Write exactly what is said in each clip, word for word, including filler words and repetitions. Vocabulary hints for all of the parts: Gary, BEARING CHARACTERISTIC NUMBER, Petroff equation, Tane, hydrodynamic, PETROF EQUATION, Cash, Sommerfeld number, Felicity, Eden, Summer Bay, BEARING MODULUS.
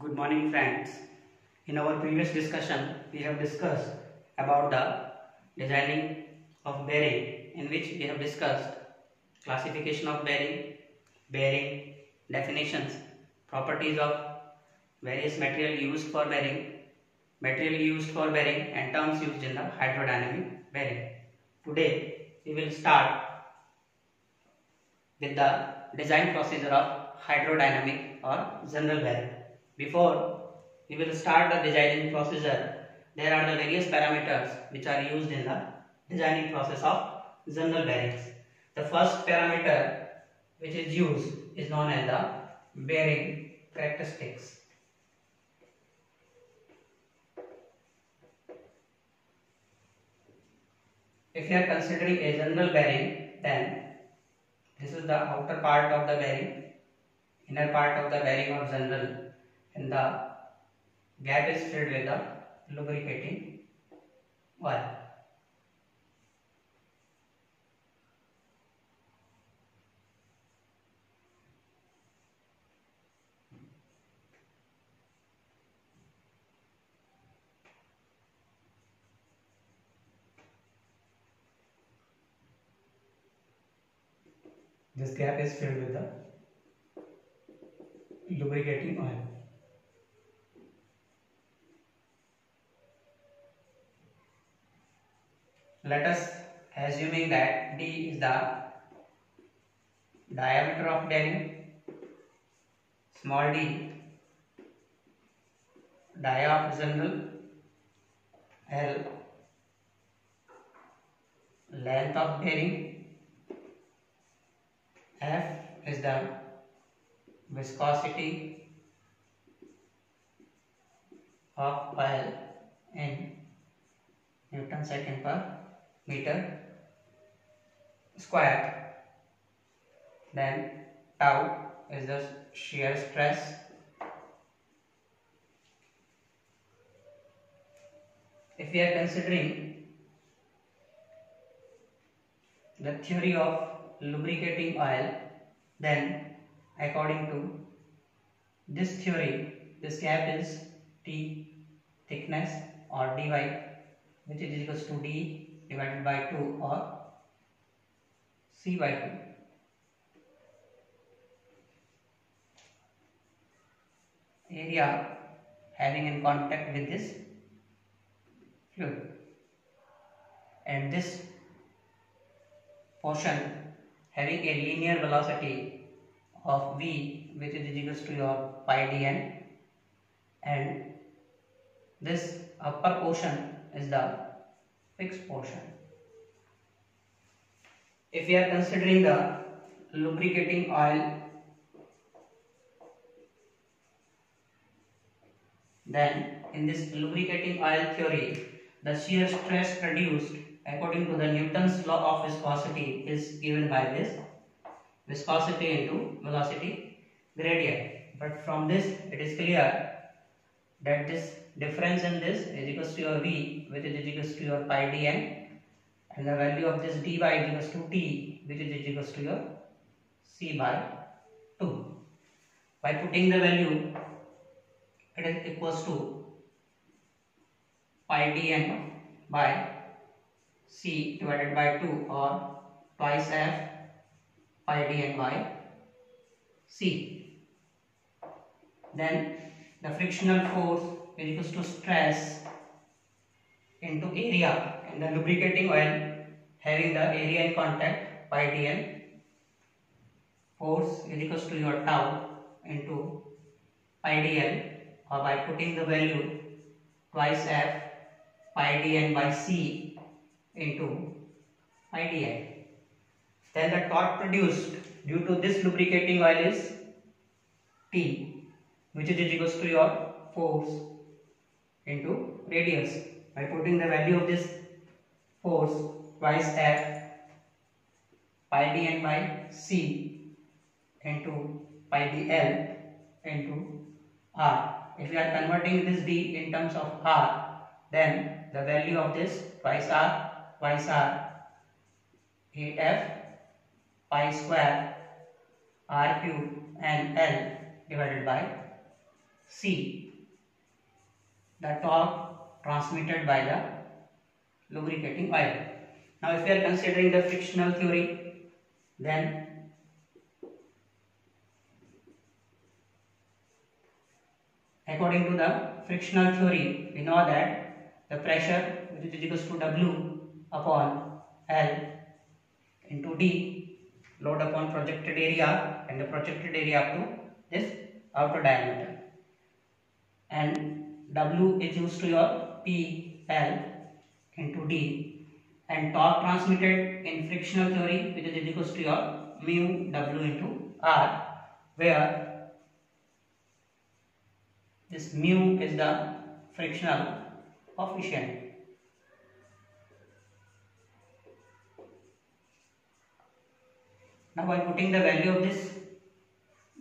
Good morning friends. In our previous discussion we have discussed about the designing of bearing, in which we have discussed classification of bearing, bearing definitions, properties of various material used for bearing, material used for bearing and terms used in the hydrodynamic bearing. Today we will start with the design procedure of hydrodynamic or general bearing. Before we will start the designing procedure, there are the various parameters which are used in the designing process of general bearings. The first parameter which is used is known as the bearing characteristics. If you are considering a general bearing, then this is the outer part of the bearing, inner part of the bearing or general, and the gap is filled with the lubricating oil. This gap is filled with the lubricating oil. Let us, assuming that D is the diameter of bearing, small d, dia of general, L, length of bearing, F is the viscosity of oil in Newton second per meter square, then tau is the shear stress. If we are considering the theory of lubricating oil, then according to this theory, this gap is T thickness or dy, which is equals to d divided by two or C by two. Area having in contact with this fluid, and this portion having a linear velocity of v, which is equals to your pi dn, and this upper portion is the fixed portion. If we are considering the lubricating oil, then in this lubricating oil theory, the shear stress produced according to the Newton's law of viscosity is given by this viscosity into velocity gradient. But from this it is clear that this difference in this is equals to your v, which is equals to your pi dn, and the value of this dy is equals to t, which is equals to your c by two. By putting the value, it is equals to pi dn by c divided by two or twice f pi dn by c. Then the frictional force is equals to stress into area, and the lubricating oil having the area in contact pi dn, force is equals to your tau into pi dn, or by putting the value twice f pi dn by c into pi dn. Then the torque produced due to this lubricating oil is T, which is equals to your force into radius, by putting the value of this force twice f pi dn by c into pi dl into r. If we are converting this d in terms of r, then the value of this twice r twice r eight f pi square r cube and l divided by C, the torque transmitted by the lubricating oil. Now, if we are considering the frictional theory, then according to the frictional theory, we know that the pressure, which is equals to W upon L into D, load upon projected area, and the projected area up to this outer diameter, and W is used to your P L into D, and torque transmitted in frictional theory, which is equals to your mu W into R, where this mu is the frictional coefficient. Now, by putting the value of this,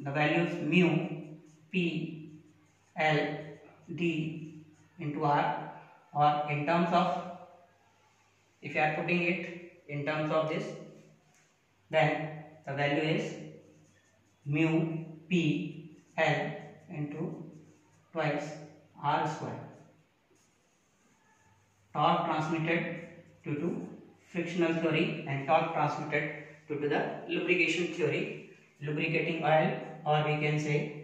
the value is mu P L D into R, or in terms of, if you are putting it in terms of this, then the value is mu P L into twice R square, torque transmitted due to frictional theory and torque transmitted due to the lubrication theory, lubricating oil, or we can say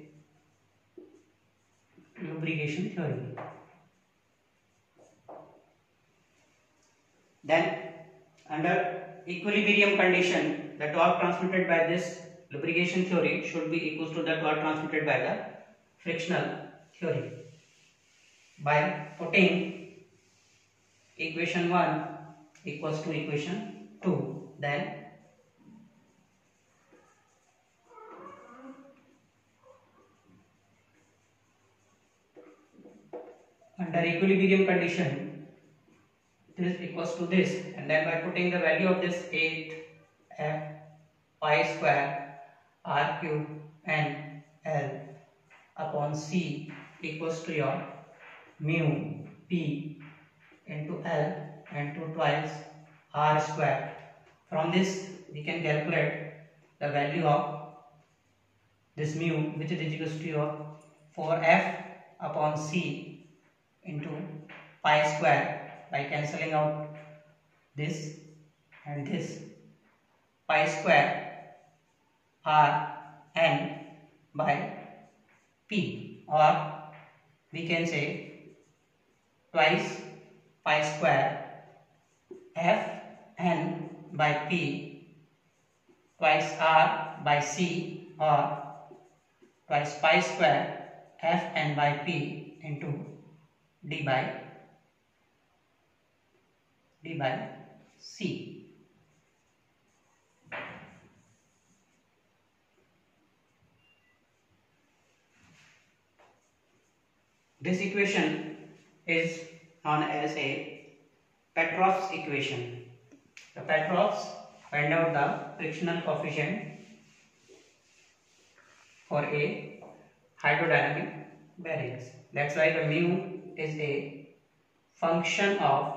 lubrication theory. Then under equilibrium condition, the torque transmitted by this lubrication theory should be equal to the torque transmitted by the frictional theory. By putting equation one equals to equation two, then under equilibrium condition this equals to this, and then by putting the value of this eight F pi square R cube N L upon C equals to your mu P into L into twice R square. From this we can calculate the value of this mu, which is equal to your four F upon C into pi square by cancelling out this and this, pi square R N by P, or we can say twice pi square F N by P twice R by C, or twice pi square F N by P into D by D by C. This equation is known as a Petroff's equation. The Petroff's find out the frictional coefficient for a hydrodynamic bearings. That's why the mu is a function of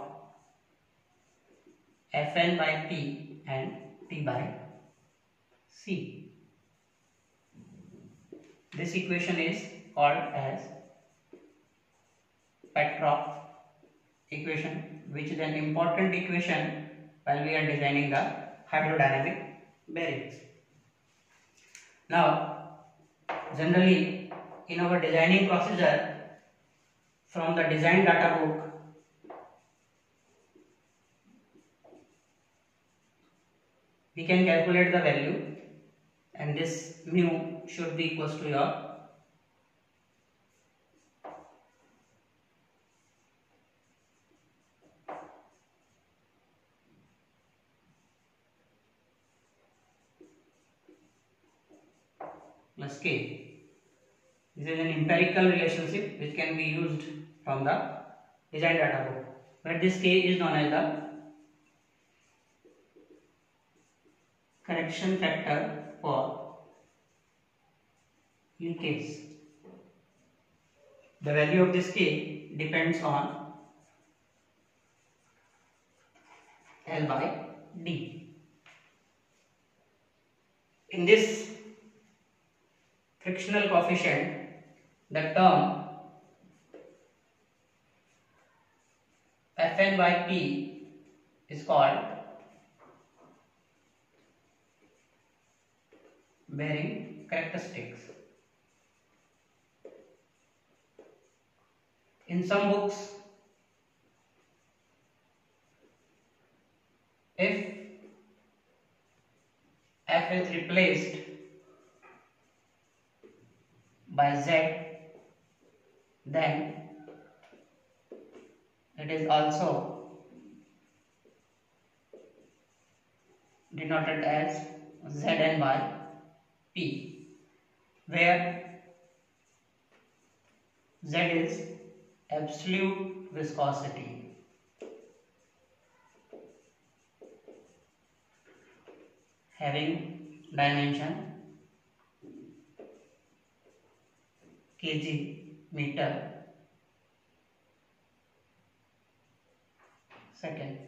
Fn by P and T by C. This equation is called as Petroff equation, which is an important equation while we are designing the hydrodynamic bearings. Now, generally in our designing procedure, from the design data book we can calculate the value, and this mu should be equal to your plus K. This is an empirical relationship which can be used from the design data book, but this K is known as the correction factor for leakage. The value of this K depends on L by D. In this frictional coefficient, the term Fn by P is called bearing characteristics. In some books, if F is replaced by Z, then it is also denoted as Zn by P, where Z is absolute viscosity. Having dimension kg meter second.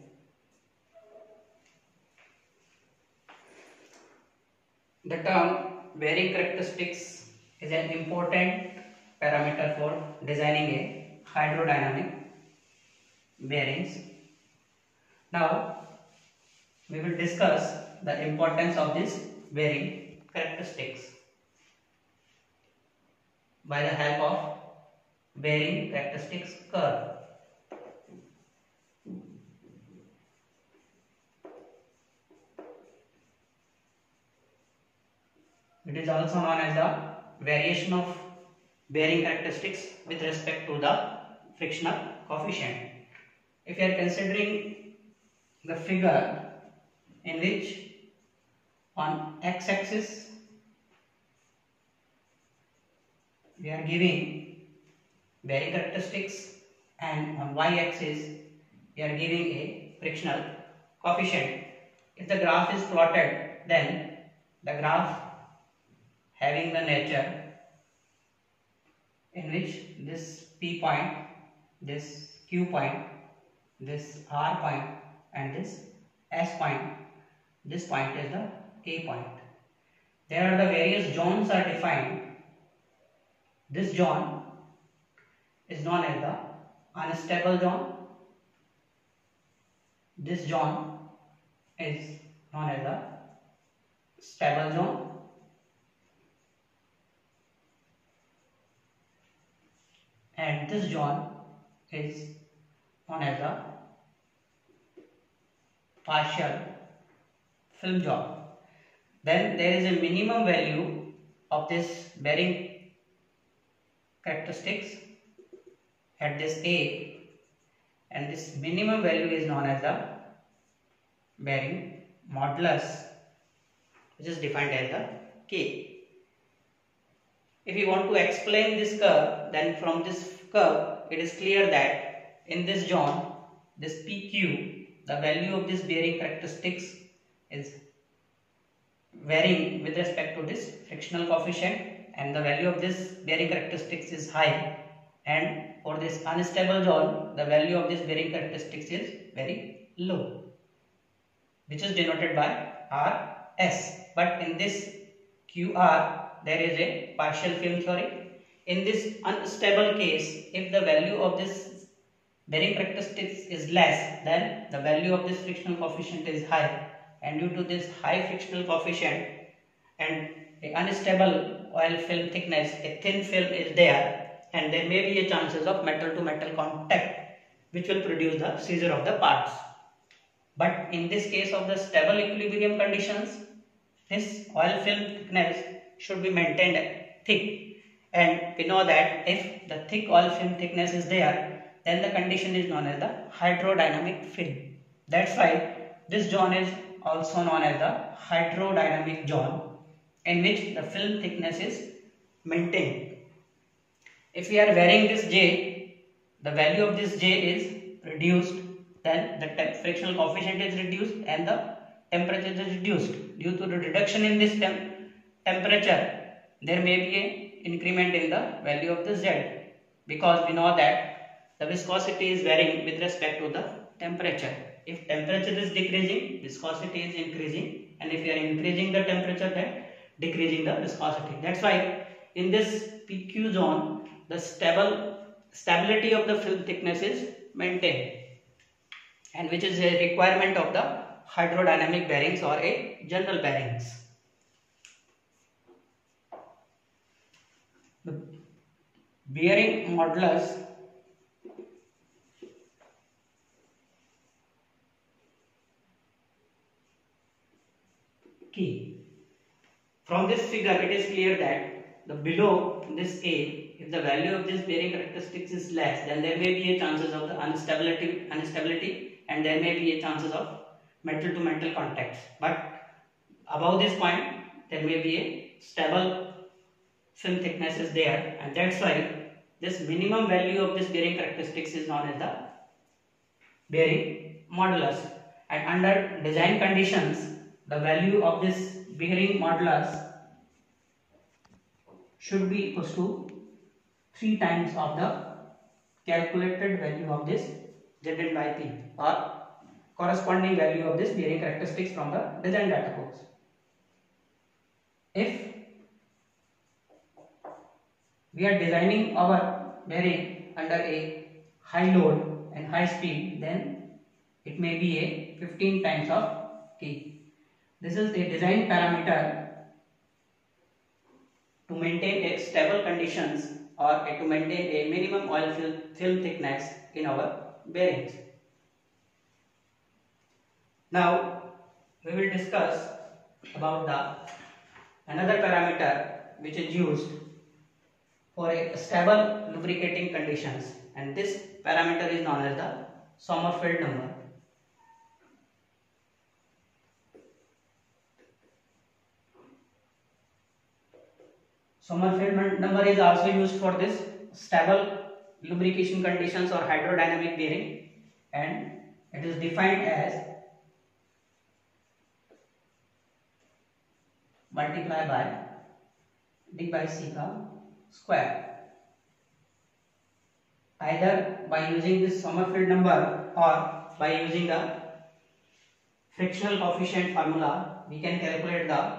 The term bearing characteristics is an important parameter for designing a hydrodynamic bearings. Now we will discuss the importance of this bearing characteristics by the help of bearing characteristics curve. It is also known as the variation of bearing characteristics with respect to the frictional coefficient. If you are considering the figure in which on x-axis we are giving bearing characteristics and on y-axis we are giving a frictional coefficient. If the graph is plotted, then the graph having the nature in which this P point, this Q point, this R point and this S point, this point is the K point. There are the various zones are defined. This zone is known as the unstable zone. This zone is known as the stable zone. And this zone is known as the partial film zone. Then there is a minimum value of this bearing characteristics at this A, and this minimum value is known as the bearing modulus, which is defined as the K. If you want to explain this curve, then from this curve it is clear that in this zone, this P Q, the value of this bearing characteristics is varying with respect to this frictional coefficient, and the value of this bearing characteristics is high, and for this unstable zone the value of this bearing characteristics is very low, which is denoted by R S. But in this Q R there is a partial film theory. In this unstable case, if the value of this bearing characteristics is less, then the value of this frictional coefficient is high, and due to this high frictional coefficient and the unstable oil film thickness, a thin film is there, and there may be a chances of metal to metal contact which will produce the seizure of the parts. But in this case of the stable equilibrium conditions, this oil film thickness should be maintained thick, and we know that if the thick oil film thickness is there, then the condition is known as the hydrodynamic film. That's why this zone is also known as the hydrodynamic zone, in which the film thickness is maintained. If we are varying this J, the value of this J is reduced, then the frictional coefficient is reduced and the temperature is reduced. Due to the reduction in this temp temperature, there may be an increment in the value of the Z, because we know that the viscosity is varying with respect to the temperature. If temperature is decreasing, viscosity is increasing, and if you are increasing the temperature, then decreasing the viscosity. That's why in this P Q zone, the stable stability of the film thickness is maintained, and which is a requirement of the hydrodynamic bearings or a general bearings. The bearing modulus key. From this figure it is clear that the below this A, if the value of this bearing characteristics is less, then there may be a chances of the instability, instability and there may be a chances of metal to metal contacts. But above this point there may be a stable film thickness is there, and that's why this minimum value of this bearing characteristics is known as the bearing modulus. And under design conditions, the value of this bearing modulus should be equals to three times of the calculated value of this generated by P, or corresponding value of this bearing characteristics from the design data course. If we are designing our bearing under a high load and high speed, then it may be a fifteen times of K. This is a design parameter to maintain a stable conditions or to maintain a minimum oil film thickness in our bearings. Now we will discuss about the another parameter which is used for a stable lubricating conditions, and this parameter is known as the Sommerfeld number. Sommerfeld number is also used for this stable lubrication conditions or hydrodynamic bearing, and it is defined as multiply by d by sigma square. Either by using this Sommerfeld number or by using the frictional coefficient formula, we can calculate the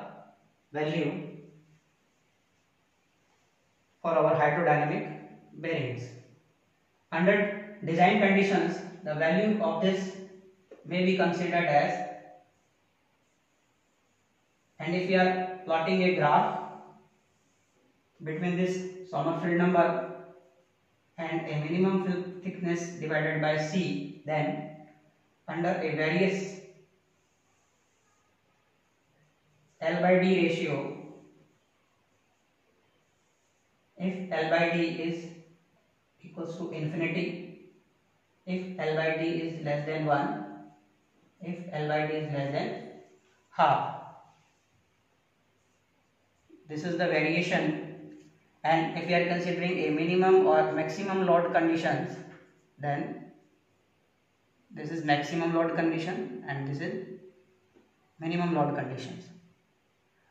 value for our hydrodynamic bearings. Under design conditions, the value of this may be considered as, and if we are plotting a graph between this Sommerfeld number and a minimum film thickness divided by C, then under a various L by D ratio, if L by D is equals to infinity, if L by D is less than one, if L by D is less than half, this is the variation. And if we are considering a minimum or maximum load conditions, then this is maximum load condition and this is minimum load conditions.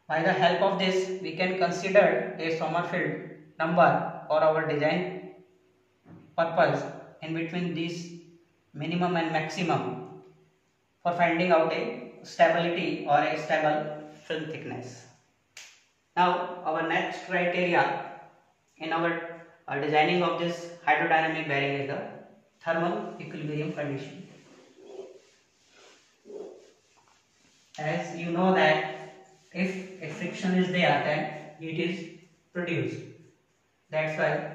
By the help of this, we can consider a Sommerfeld number for our design purpose in between these minimum and maximum for finding out a stability or a stable film thickness. Now our next criteria in our uh, designing of this hydrodynamic bearing is the thermal equilibrium condition. As you know that if a friction is there, then heat is produced. That's why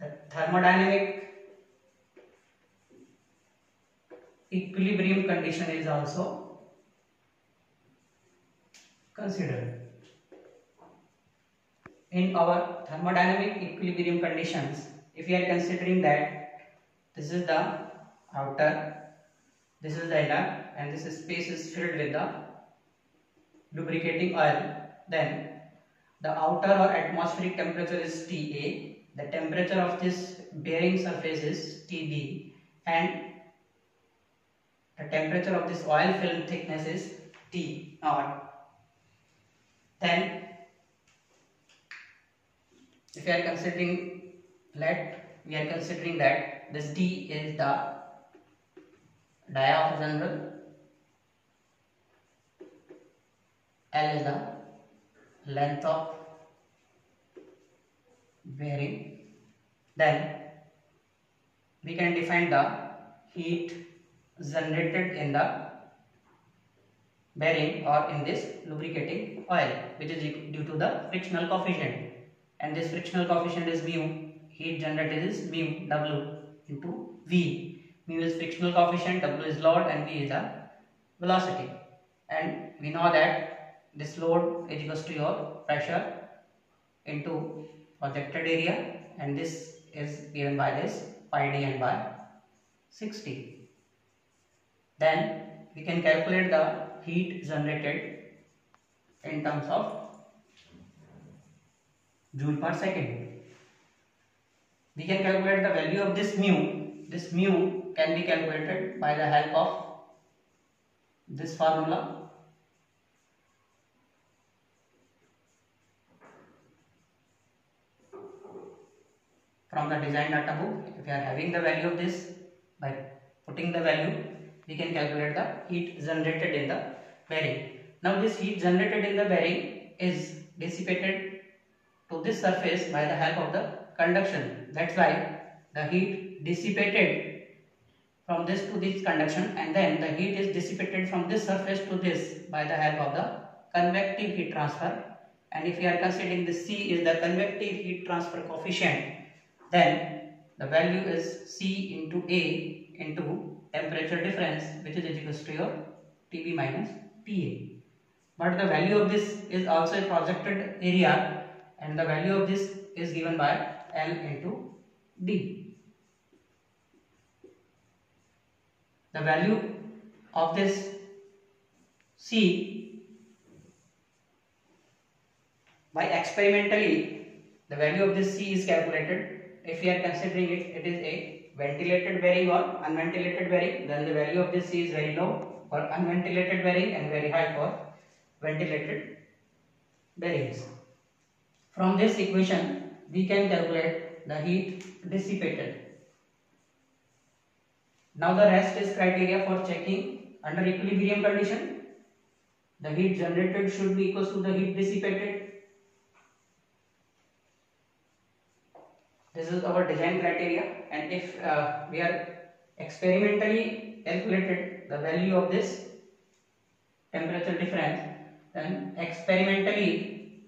the thermodynamic equilibrium condition is also considered. In our thermodynamic equilibrium conditions, if we are considering that this is the outer, this is the inner, and this space is filled with the lubricating oil, then the outer or atmospheric temperature is T A, the temperature of this bearing surface is T B, and the temperature of this oil film thickness is T zero. Then if we are considering let we are considering that this D is the diaphysical, L is the length of bearing, then we can define the heat generated in the bearing or in this lubricating oil, which is due to the frictional coefficient, and this frictional coefficient is mu. Heat generated is mu W into V. Mu is frictional coefficient, W is load, and V is the velocity, and we know that this load is equals to your pressure into projected area, and this is given by this pi d and by sixty. Then we can calculate the heat generated in terms of joule per second. We can calculate the value of this mu. This mu can be calculated by the help of this formula, from the design data book. If we are having the value of this, by putting the value we can calculate the heat generated in the bearing. Now this heat generated in the bearing is dissipated to this surface by the help of the conduction. That's why the heat dissipated from this to this conduction, and then the heat is dissipated from this surface to this by the help of the convective heat transfer. And if we are considering the C is the convective heat transfer coefficient, then the value is C into A into temperature difference, which is equals to your T B minus T A. But the value of this is also a projected area, and the value of this is given by L into D. The value of this C, by experimentally the value of this C is calculated. If we are considering it, it is a ventilated bearing or unventilated bearing, then the value of this C is very low for unventilated bearing and very high for ventilated bearings. From this equation we can calculate the heat dissipated. Now the rest is criteria for checking under equilibrium condition. The heat generated should be equal to the heat dissipated. This is our design criteria, and if uh, we are experimentally calculated the value of this temperature difference, then experimentally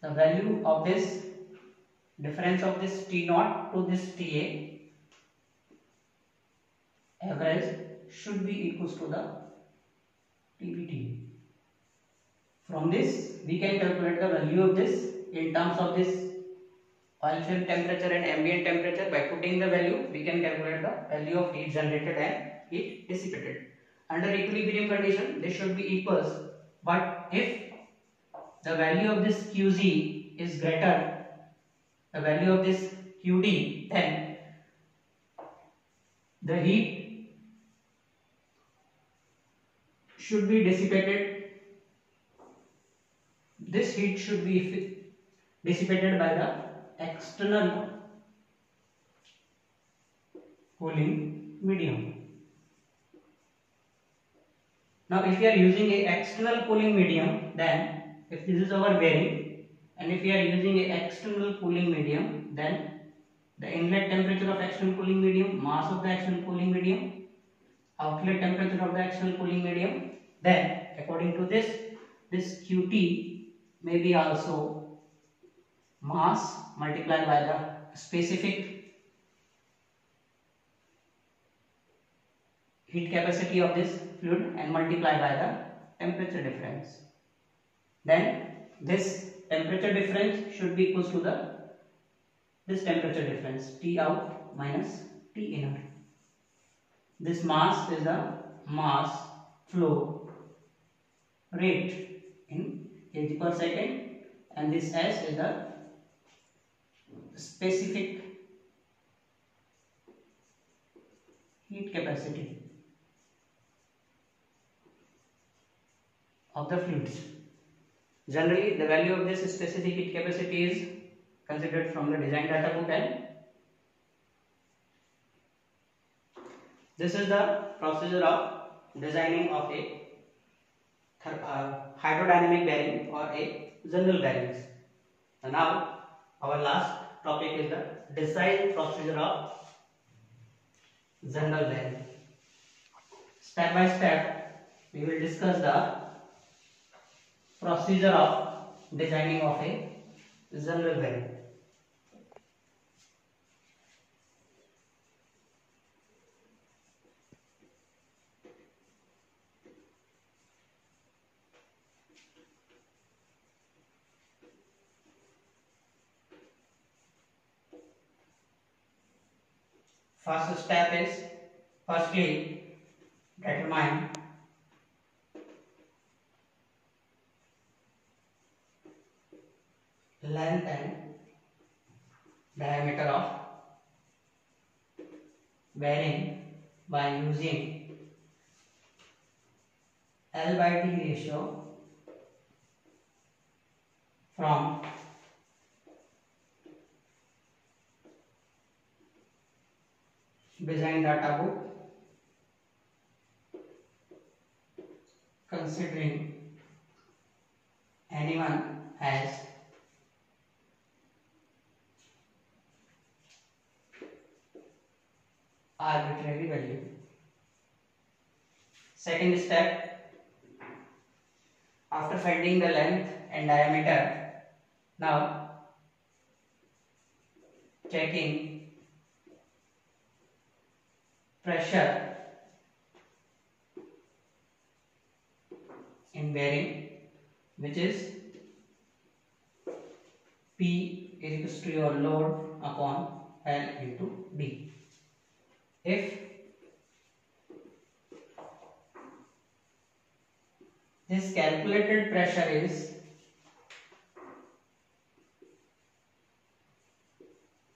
the value of this difference of this T zero to this T A average should be equal to the T B T. From this we can calculate the value of this in terms of this oil film temperature and ambient temperature. By putting the value we can calculate the value of heat generated and heat dissipated. Under equilibrium condition this should be equals, but if the value of this Q Z is greater the value of this Q D, then the heat should be dissipated. This heat should be dissipated by the external cooling medium. Now if we are using an external cooling medium, then if this is our bearing and if we are using an external cooling medium, then the inlet temperature of external cooling medium, mass of the external cooling medium, outlet temperature of the external cooling medium, then according to this, this Q T may be also mass multiplied by the specific heat capacity of this fluid and multiplied by the temperature difference. Then this temperature difference should be equal to the this temperature difference T out minus T inner. This mass is the mass flow rate in kg per second, and this S is the specific heat capacity of the fluids. Generally the value of this specific heat capacity is considered from the design data book, and this is the procedure of designing of a uh, hydrodynamic bearing or a general bearings. And now our last topic is the design procedure of general bearing. Step by step we will discuss the procedure of designing of a general bearing. First step is, firstly, determine length and diameter of bearing by using L by T ratio from design data book, considering anyone as arbitrary value. Second step, after finding the length and diameter, now checking pressure in bearing, which is P is equals to your load upon L into D. If this calculated pressure is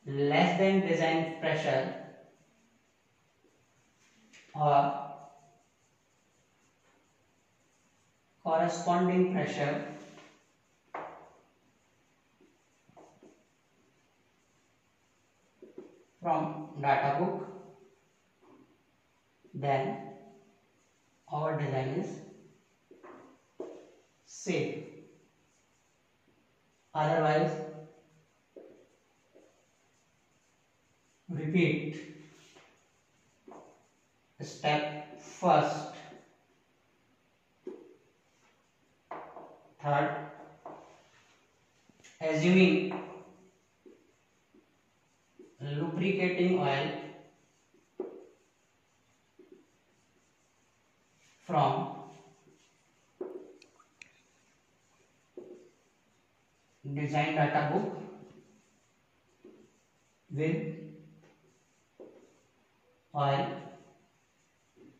less than design pressure or corresponding pressure from data book, then our design is safe. Otherwise, repeat step first, third, assuming lubricating oil from design data book with oil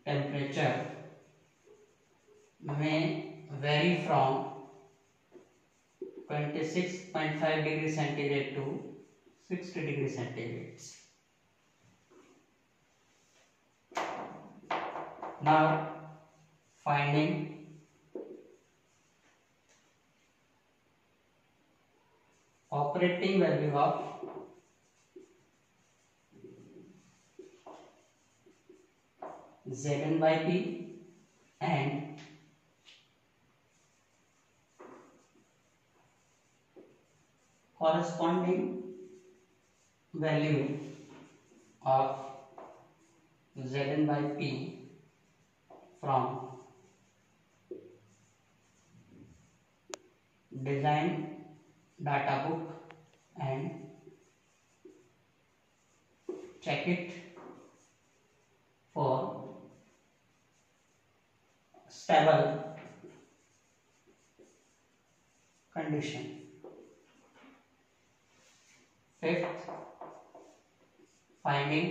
temperature may vary from twenty-six point five degrees centigrade to sixty degrees centigrade. Now finding operating value of Zn by P and corresponding value of Zn by P from design data book and check it for stable condition. Fifth, finding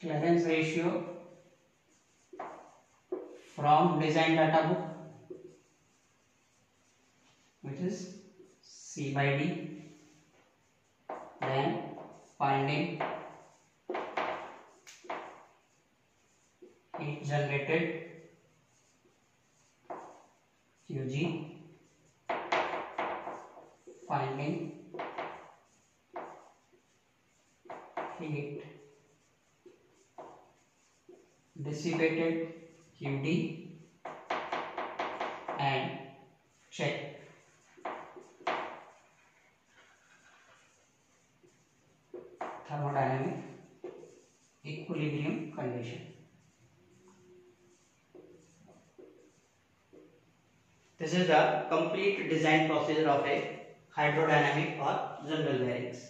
clearance ratio from design data book, which is C by D. Then finding heat generated Qg, finding heat dissipated Q D and check. Thermodynamic equilibrium condition. This is the complete design procedure of a hydrodynamic or general bearings.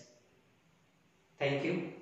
Thank you.